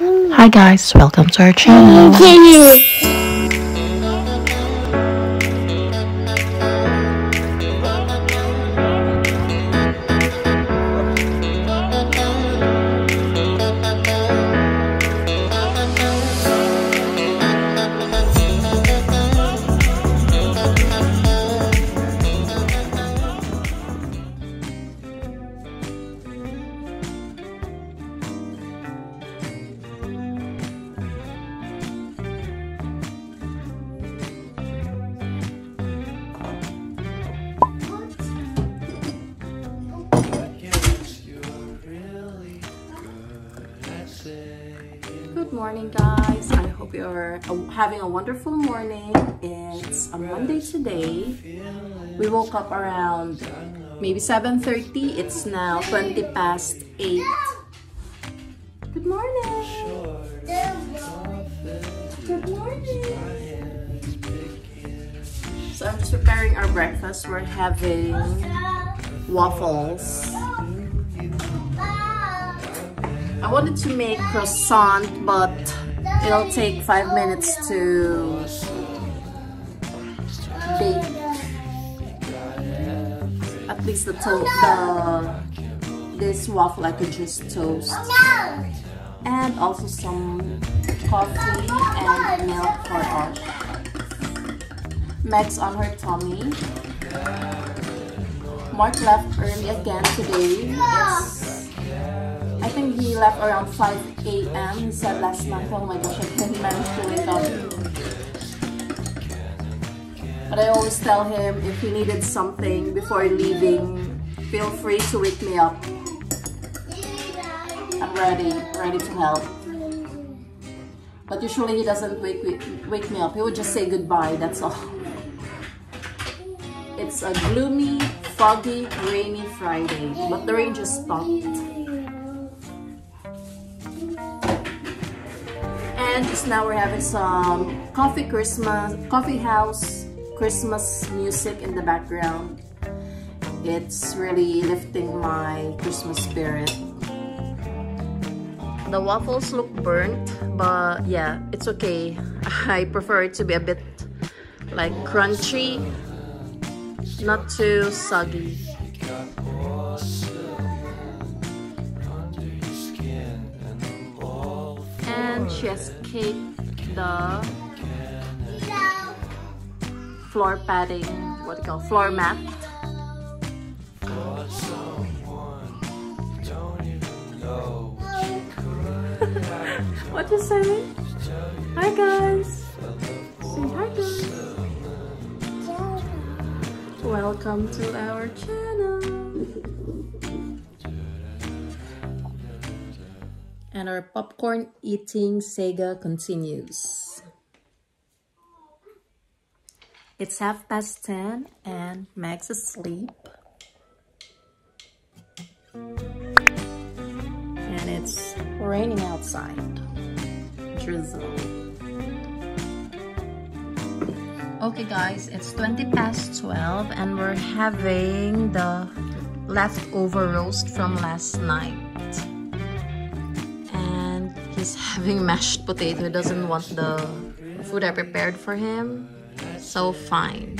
Hi guys, welcome to our channel. Good morning guys, I hope you're having a wonderful morning. It's a Monday today. We woke up around maybe 7:30. It's now 8:20. Good morning. Good morning. So I'm just preparing our breakfast. We're having waffles. I wanted to make croissant, but it'll take 5 minutes to bake. At least this waffle I could just toast. And also some coffee and milk for us. Meg's on her tummy. Mark left early again today. I think he left around 5 a.m. He said last night, oh my gosh, I couldn't manage to wake up. But I always tell him if he needed something before leaving, feel free to wake me up. I'm ready to help. But usually he doesn't wake me up. He would just say goodbye, that's all. It's a gloomy, foggy, rainy Friday, but the rain just stopped. And just now we're having some coffee house Christmas music in the background. It's really lifting my Christmas spirit. The waffles look burnt, but yeah, it's okay. I prefer it to be a bit like crunchy, not too soggy. And she has caked the floor padding, what do you call, floor mat. What you say? Hi guys! Say hi guys! Welcome to our channel! And our popcorn eating saga continues. It's 10:30 and Meg's asleep. And it's raining outside. Drizzle. Okay guys, it's 12:20 and we're having the leftover roast from last night. He's having mashed potato. He doesn't want the food I prepared for him, so fine.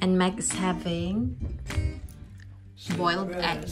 And Meg is having boiled egg.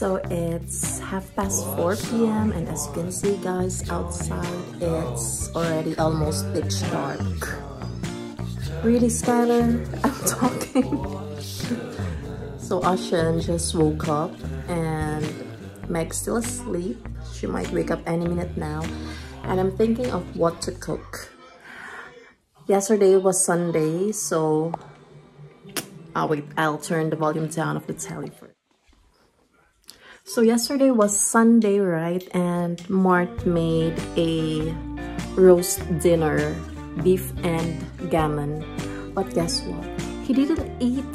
So it's 4:30 p.m. and as you can see guys, outside it's already almost pitch dark. Really, Skylar? I'm talking. So Ashan just woke up and Meg's still asleep. She might wake up any minute now. And I'm thinking of what to cook. Yesterday was Sunday, so I'll turn the volume down of the telly first. So yesterday was Sunday, right? And Mart made a roast dinner, beef and gammon. But guess what? He didn't eat.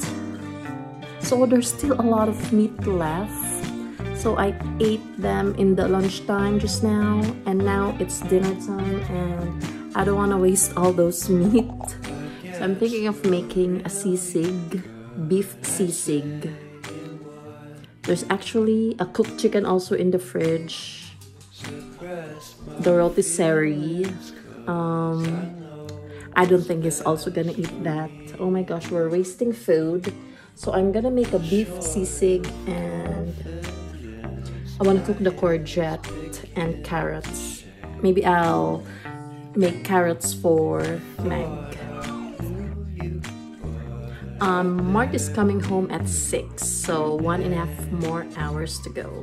So there's still a lot of meat left. So I ate them in the lunchtime just now. And now it's dinner time and I don't want to waste all those meat. So I'm thinking of making a sisig, beef sisig. There's actually a cooked chicken also in the fridge, the rotisserie. I don't think he's also gonna eat that. Oh my gosh, we're wasting food. So I'm gonna make a beef sisig and I wanna cook the courgette and carrots. Maybe I'll make carrots for Meg. Mark is coming home at 6, so 1.5 more hours to go.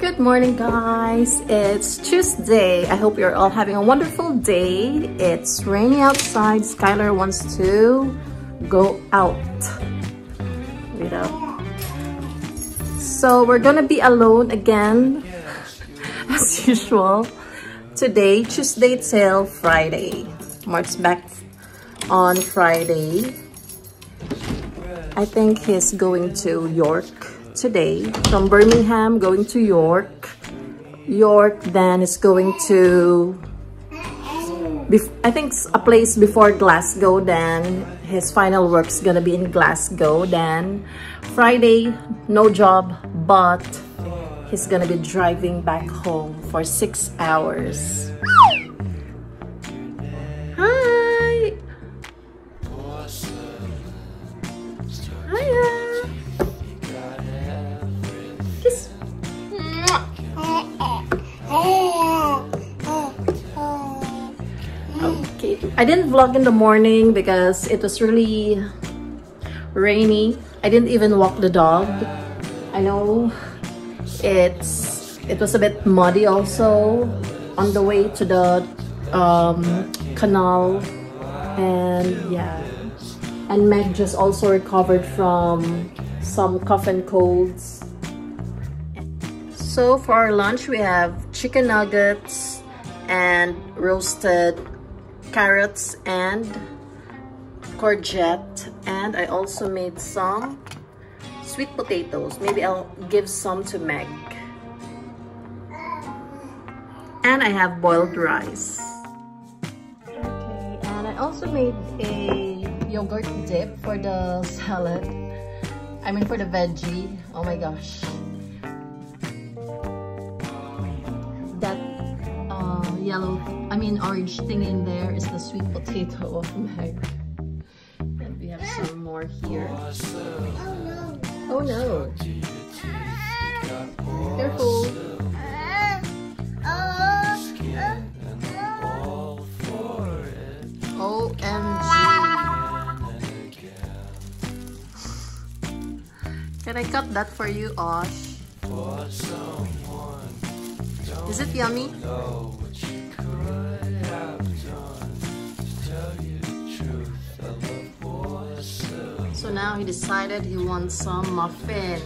Good morning guys, it's Tuesday. I hope you're all having a wonderful day. It's rainy outside. Skylar wants to go out. Wait up. So we're gonna be alone again as usual today, Tuesday till Friday. Mark's back on Friday. I think he's going to York today, from Birmingham going to York, then is going to I think a place before Glasgow, then his final work's gonna be in Glasgow, then Friday no job, but he's gonna be driving back home for 6 hours. I didn't vlog in the morning because it was really rainy. I didn't even walk the dog. I know it's It was a bit muddy also on the way to the canal, and yeah. And Meg just also recovered from some cough and colds. So for our lunch, we have chicken nuggets and roasted carrots and courgette. And I also made some sweet potatoes. Maybe I'll give some to Meg. And I have boiled rice. Okay, and I also made a yogurt dip for the salad. I mean for the veggie. Oh my gosh. That yellow, I mean orange thing in there is the sweet potato of Meg. And we have some more here. Oh no. Careful. Can I cut that for you, Osh? Is it yummy? So now he decided he wants some muffin.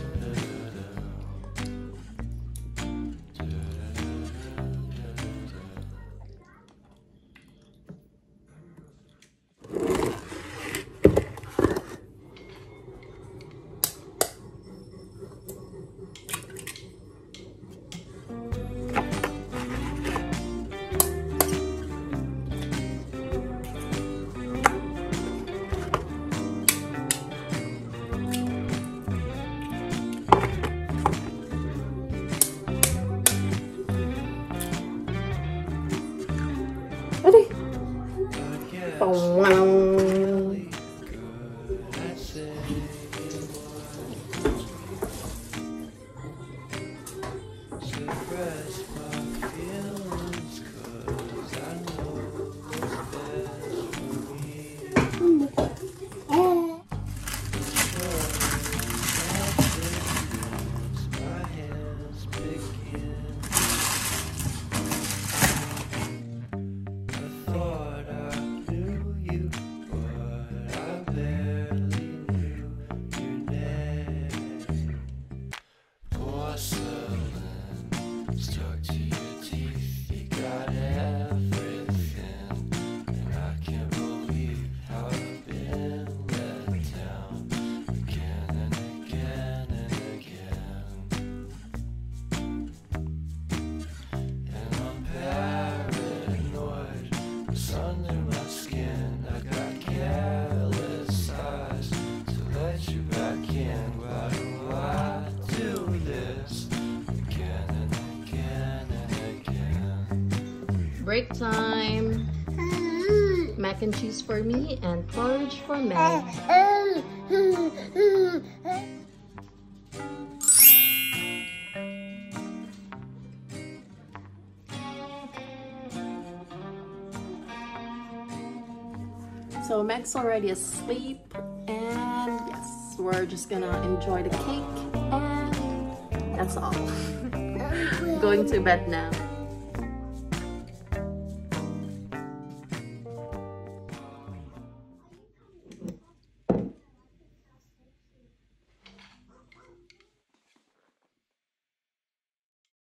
Break time. Mac and cheese for me and porridge for Meg. So Meg's already asleep, and yes, we're just gonna enjoy the cake, and that's all. Going to bed now.